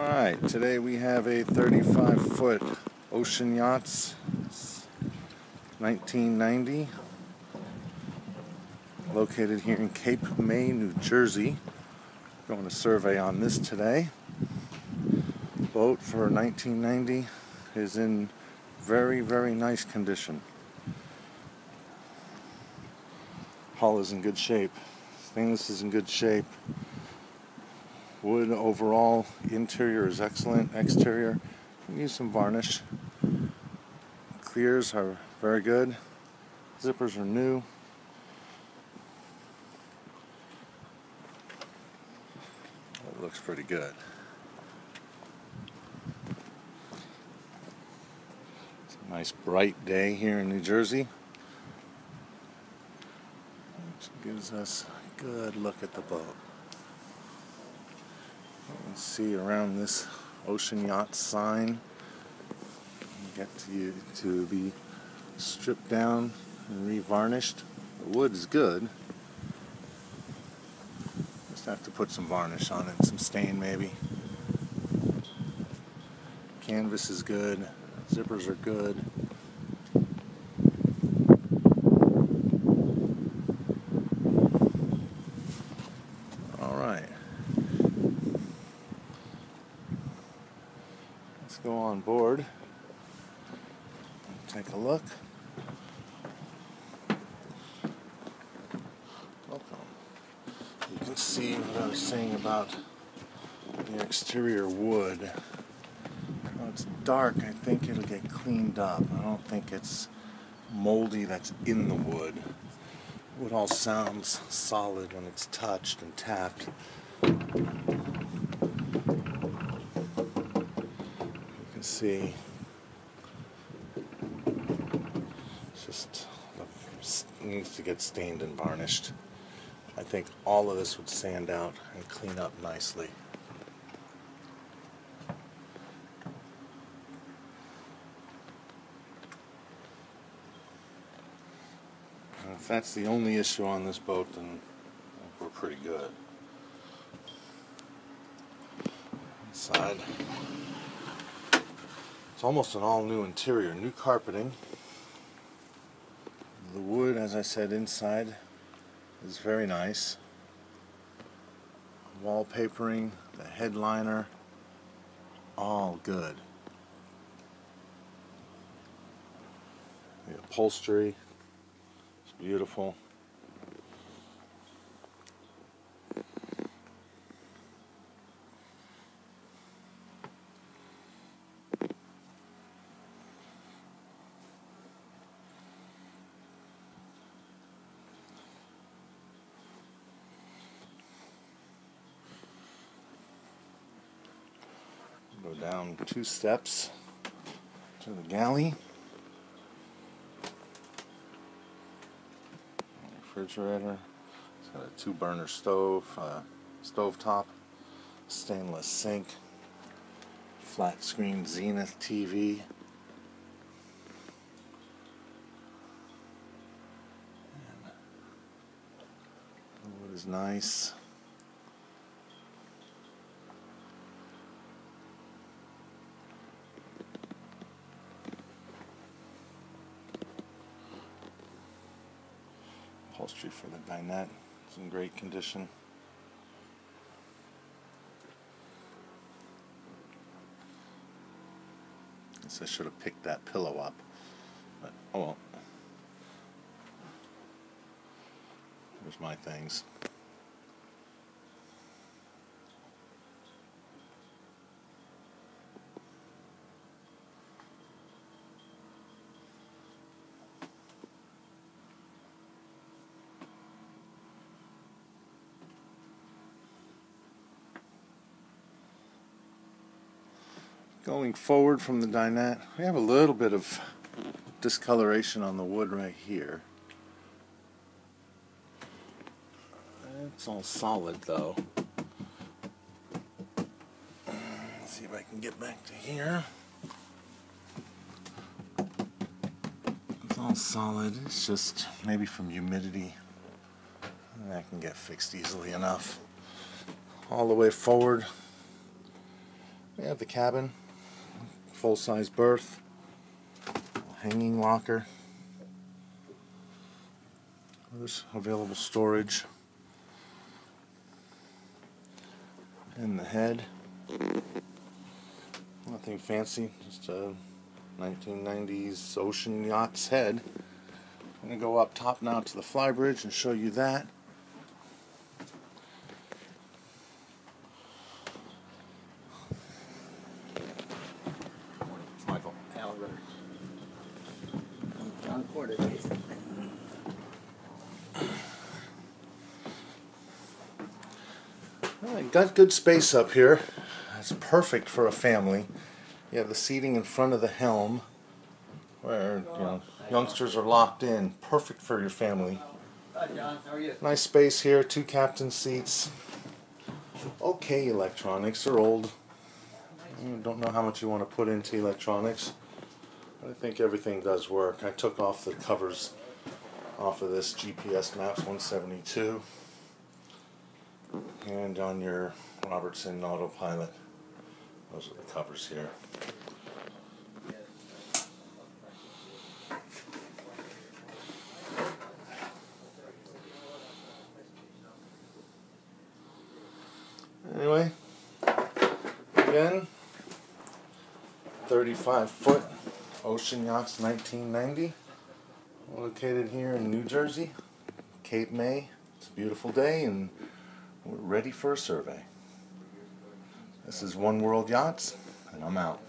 Alright, today we have a 35-foot Ocean Yachts, 1990, located here in Cape May, New Jersey. We're going to survey on this today. Boat for 1990 is in very, very nice condition. Hull is in good shape. Stainless is in good shape. Wood overall, interior is excellent, exterior needs some varnish. Clears are very good. Zippers are new. It looks pretty good. It's a nice bright day here in New Jersey. Which gives us a good look at the boat. You can see around this Ocean Yacht sign, get to be stripped down and re-varnished. The wood is good, just have to put some varnish on it, some stain maybe. Canvas is good, zippers are good. Go on board and take a look. Welcome. You can see what I was saying about the exterior wood. Well, it's dark. I think it'll get cleaned up. I don't think it's moldy that's in the wood. Wood all sounds solid when it's touched and tapped. See, just needs to get stained and varnished. I think all of this would sand out and clean up nicely. And if that's the only issue on this boat, then we're pretty good. Inside. It's almost an all-new interior, new carpeting. The wood, as I said, inside is very nice. Wallpapering, the headliner, all good. The upholstery is beautiful. Go down 2 steps to the galley. Refrigerator. It's got a 2-burner stove, stovetop, stainless sink, flat screen Zenith TV. And the wood is nice. Upholstery for the dinette. It's in great condition. I guess I should have picked that pillow up, but oh well. There's my things. Going forward from the dinette, we have a little bit of discoloration on the wood right here. It's all solid though. Let's see if I can get back to here. It's all solid, it's just maybe from humidity. And that can get fixed easily enough. All the way forward. We have the cabin, full-size berth, hanging locker. There's available storage in the head. Nothing fancy, just a 1990s Ocean Yachts head. I'm going to go up top now to the flybridge and show you that. Michael Albert. I'm John Porter. Got good space up here. It's perfect for a family. You have the seating in front of the helm where youngsters are locked in. Perfect for your family. Hi John, how are you? Nice space here, two captain seats. Okay, electronics are old. You don't know how much you want to put into electronics. But I think everything does work. I took off the covers off of this GPS Map 172. And on your Robertson autopilot. Those are the covers here. Anyway, again, 35-foot Ocean Yachts 1990, located here in New Jersey, Cape May. It's a beautiful day and we're ready for a survey. This is One World Yachts, and I'm out.